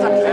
Success.